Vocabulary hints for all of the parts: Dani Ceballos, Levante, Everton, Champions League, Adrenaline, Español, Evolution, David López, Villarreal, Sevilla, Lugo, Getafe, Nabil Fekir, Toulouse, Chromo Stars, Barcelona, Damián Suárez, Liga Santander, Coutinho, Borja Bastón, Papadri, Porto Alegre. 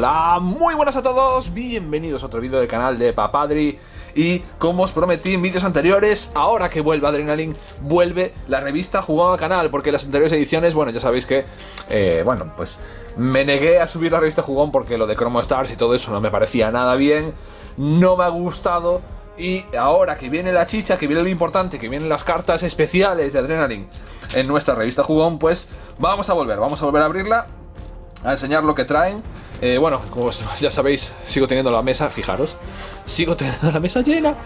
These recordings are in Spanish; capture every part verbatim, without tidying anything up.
Hola, muy buenas a todos, bienvenidos a otro vídeo del canal de Papadri. Y como os prometí en vídeos anteriores, ahora que vuelve Adrenaline, vuelve la revista Jugón al canal. Porque las anteriores ediciones, bueno, ya sabéis que, eh, bueno, pues me negué a subir la revista Jugón porque lo de Chromo Stars y todo eso no me parecía nada bien, no me ha gustado. Y ahora que viene la chicha, que viene lo importante, que vienen las cartas especiales de Adrenaline en nuestra revista Jugón, pues vamos a volver, vamos a volver a abrirla, a enseñar lo que traen. Eh, bueno, como ya sabéis, sigo teniendo la mesa, fijaros, sigo teniendo la mesa llena.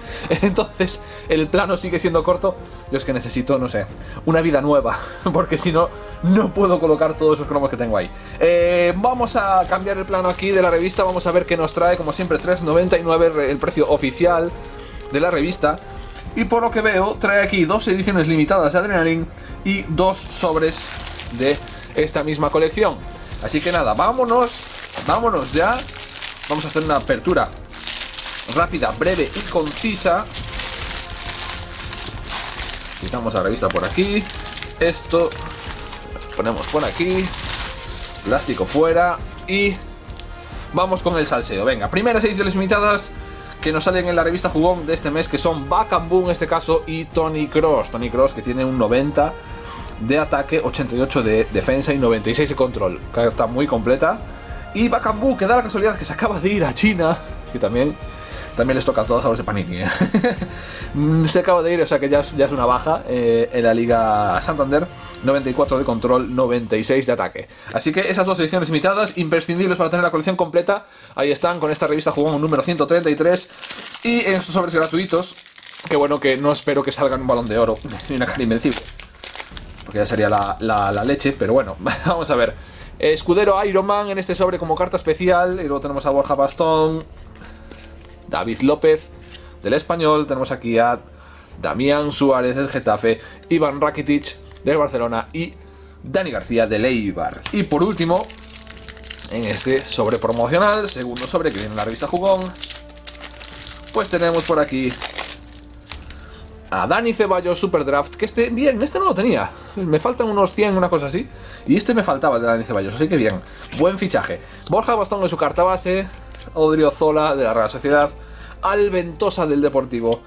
Entonces el plano sigue siendo corto. Yo es que necesito, no sé, una vida nueva, porque si no, no puedo colocar todos esos cromos que tengo ahí. eh, Vamos a cambiar el plano aquí de la revista, vamos a ver qué nos trae. Como siempre, tres noventa y nueve el precio oficial de la revista. Y por lo que veo, trae aquí dos ediciones limitadas de Adrenaline y dos sobres de esta misma colección. Así que nada, vámonos, vámonos ya. Vamos a hacer una apertura rápida, breve y concisa. Quitamos la revista por aquí. Esto lo ponemos por aquí. Plástico fuera. Y vamos con el salseo. Venga, primeras ediciones limitadas que nos salen en la revista Jugón de este mes, que son Bakambu en este caso y Toni Kroos. Toni Kroos, que tiene un noventa de ataque, ochenta y ocho de defensa y noventa y seis de control. Carta muy completa. Y Bakambu, que da la casualidad que se acaba de ir a China, que también, también les toca a todos a los de Panini, ¿eh? Se acaba de ir, o sea que ya es, ya es una baja, eh, en la Liga Santander. Noventa y cuatro de control, noventa y seis de ataque. Así que esas dos ediciones limitadas, imprescindibles para tener la colección completa. Ahí están, con esta revista Jugón número ciento treinta y tres. Y en estos sobres gratuitos, que bueno, que no espero que salgan un balón de oro ni una cara invencible, porque ya sería la, la, la leche, pero bueno, vamos a ver. Escudero Iron Man en este sobre como carta especial. Y luego tenemos a Borja Bastón, David López del Español. Tenemos aquí a Damián Suárez del Getafe, Iván Rakitic del Barcelona y Dani García del Eibar. Y por último, en este sobre promocional, segundo sobre que viene en la revista Jugón, pues tenemos por aquí a Dani Ceballos, Superdraft, que este, bien, este no lo tenía. Me faltan unos cien, una cosa así. Y este me faltaba, de Dani Ceballos, así que bien. Buen fichaje. Borja Bastón en su carta base. Odrio Zola de la Real Sociedad. Alventosa del Deportivo.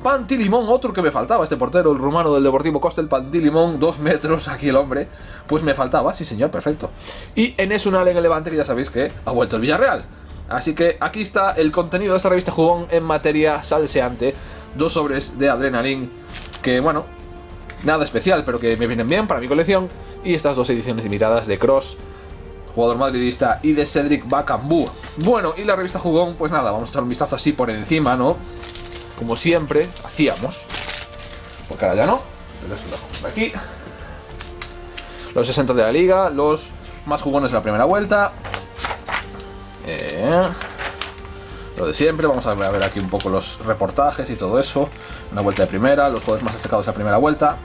Pantilimón, otro que me faltaba, este portero, el rumano del Deportivo, Costel Pantilimón, dos metros, aquí el hombre, pues me faltaba, sí señor, perfecto. Y Enes Ünal en el Levante, que ya sabéis que ha vuelto el Villarreal. Así que aquí está el contenido de esta revista Jugón en materia salseante. Dos sobres de Adrenaline, que bueno, nada especial, pero que me vienen bien para mi colección. Y estas dos ediciones limitadas de Kroos, jugador madridista, y de Cedric Bakambu. Bueno, y la revista Jugón, pues nada, vamos a echar un vistazo así por encima, ¿no? Como siempre hacíamos, porque ahora ya no. Aquí los sesenta de la liga, los más jugones de la primera vuelta, eh, lo de siempre. Vamos a ver aquí un poco los reportajes y todo eso, una vuelta de primera, los jugadores más destacados de la primera vuelta.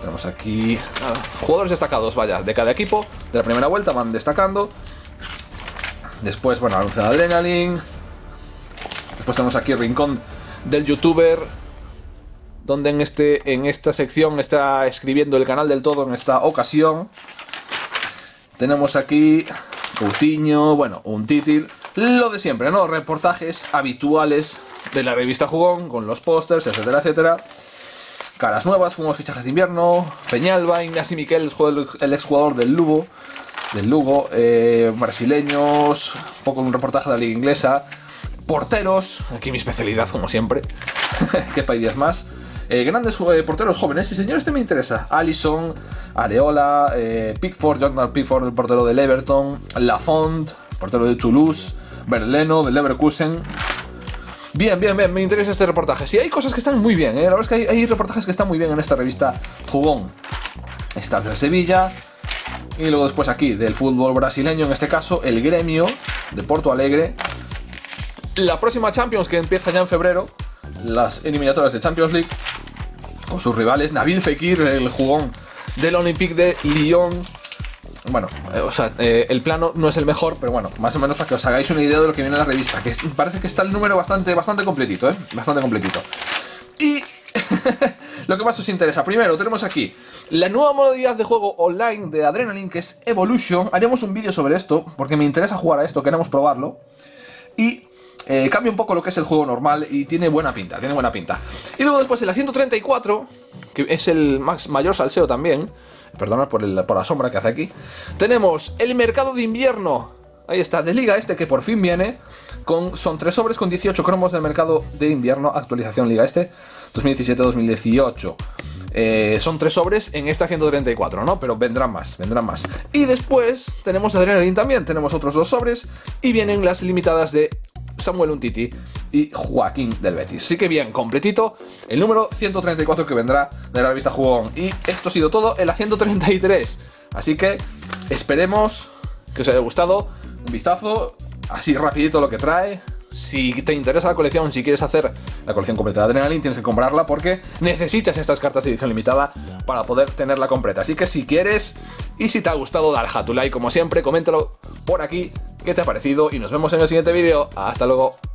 Tenemos aquí ah, jugadores destacados, vaya, de cada equipo de la primera vuelta, van destacando. Después, bueno, anuncio de Adrenaline. Después tenemos aquí el rincón del youtuber, donde en, este, en esta sección está escribiendo el canal del todo en esta ocasión. Tenemos aquí Coutinho, bueno, un títil, lo de siempre, ¿no? Reportajes habituales de la revista Jugón, con los pósters, etcétera, etcétera. Caras nuevas, fuimos fichajes de invierno, Peñalba, Ignasi Miquel, el exjugador del Lugo, del Lugo, eh, brasileños, un poco un reportaje de la liga inglesa. Porteros, aquí mi especialidad como siempre. Qué países más. Eh, grandes eh, porteros jóvenes, sí señor, este me interesa. Allison, Areola, eh, Pickford, Jordan Pickford, el portero del Everton, Lafont, portero de Toulouse, Berleno, del Leverkusen. Bien, bien, bien, me interesa este reportaje. Sí, hay cosas que están muy bien, eh. La verdad es que hay, hay reportajes que están muy bien en esta revista Jugón. Stars de Sevilla. Y luego después aquí, del fútbol brasileño, en este caso, el Gremio de Porto Alegre. La próxima Champions, que empieza ya en febrero, las eliminatorias de Champions League, con sus rivales, Nabil Fekir, el Jugón del Olympique de Lyon. Bueno, eh, o sea, eh, el plano no es el mejor, pero bueno, más o menos para que os hagáis una idea de lo que viene en la revista, que es, parece que está el número bastante, bastante completito, ¿eh? Bastante completito. Y lo que más os interesa. Primero, tenemos aquí la nueva modalidad de juego online de Adrenaline, que es Evolution. Haremos un vídeo sobre esto, porque me interesa jugar a esto, queremos probarlo. Y eh, cambia un poco lo que es el juego normal y tiene buena pinta, tiene buena pinta. Y luego después en la ciento treinta y cuatro, que es el más, mayor salseo también, perdonad por, el, por la sombra que hace aquí, tenemos el mercado de invierno. Ahí está, de Liga Este, que por fin viene con, son tres sobres con dieciocho cromos del mercado de invierno, actualización Liga Este dos mil diecisiete dos mil dieciocho. Eh, son tres sobres en esta ciento treinta y cuatro, ¿no? Pero vendrán más, vendrán más. Y después tenemos Adrenaline también, tenemos otros dos sobres y vienen las limitadas de Samuel Umtiti y Joaquín del Betis. Así que bien, completito el número ciento treinta y cuatro que vendrá de la revista Jugón. Y esto ha sido todo en la ciento treinta y tres. Así que esperemos que os haya gustado. Un vistazo, así rapidito lo que trae. Si te interesa la colección, si quieres hacer la colección completa de Adrenaline, tienes que comprarla porque necesitas estas cartas de edición limitada para poder tenerla completa. Así que si quieres y si te ha gustado, dale a tu like como siempre, coméntalo por aquí qué te ha parecido y nos vemos en el siguiente vídeo. Hasta luego.